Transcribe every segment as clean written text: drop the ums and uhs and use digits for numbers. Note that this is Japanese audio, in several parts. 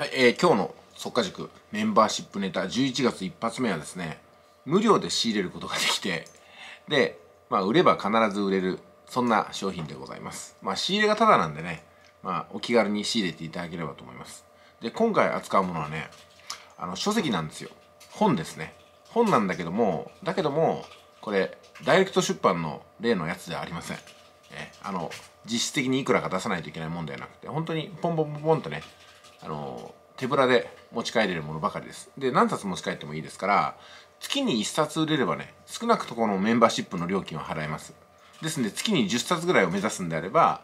はい、今日の速稼塾メンバーシップネタ11月一発目はですね、無料で仕入れることができて、で、売れば必ず売れる、そんな商品でございます。仕入れがタダなんでね、お気軽に仕入れていただければと思います。で、今回扱うものはね、書籍なんですよ。本ですね。本なんだけども、これ、ダイレクト出版の例のやつではありません。実質的にいくらか出さないといけないもんではなくて、本当にポンポンポンポンとね、手ぶらで持ち帰れるものばかりです。で、何冊持ち帰ってもいいですから、月に1冊売れればね、少なくとこのメンバーシップの料金を払えます。ですので、月に10冊ぐらいを目指すんであれば、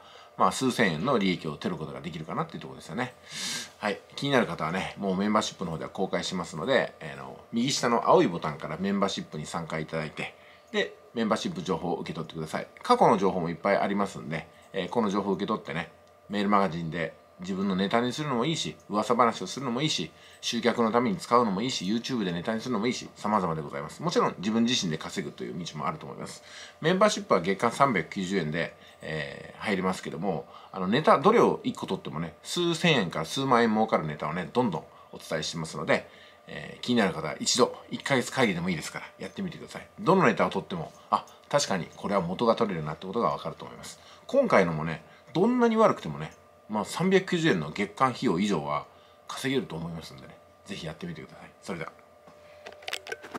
数千円の利益を得ることができるかなっていうところですよね。はい。気になる方はね、もうメンバーシップの方では公開しますので、右下の青いボタンからメンバーシップに参加いただいて、で、メンバーシップ情報を受け取ってください。過去の情報もいっぱいありますんで、この情報を受け取ってね、メールマガジンで、自分のネタにするのもいいし、噂話をするのもいいし、集客のために使うのもいいし、YouTube でネタにするのもいいし、様々でございます。もちろん自分自身で稼ぐという道もあると思います。メンバーシップは月間390円で、入れますけども、ネタ、どれを1個取ってもね、数千円から数万円儲かるネタをね、どんどんお伝えしてますので、気になる方は一度、1ヶ月会議でもいいですから、やってみてください。どのネタを取っても、あ、確かにこれは元が取れるなってことがわかると思います。今回のもね、どんなに悪くてもね、390円の月間費用以上は稼げると思いますんでね、ぜひやってみてください。それでは。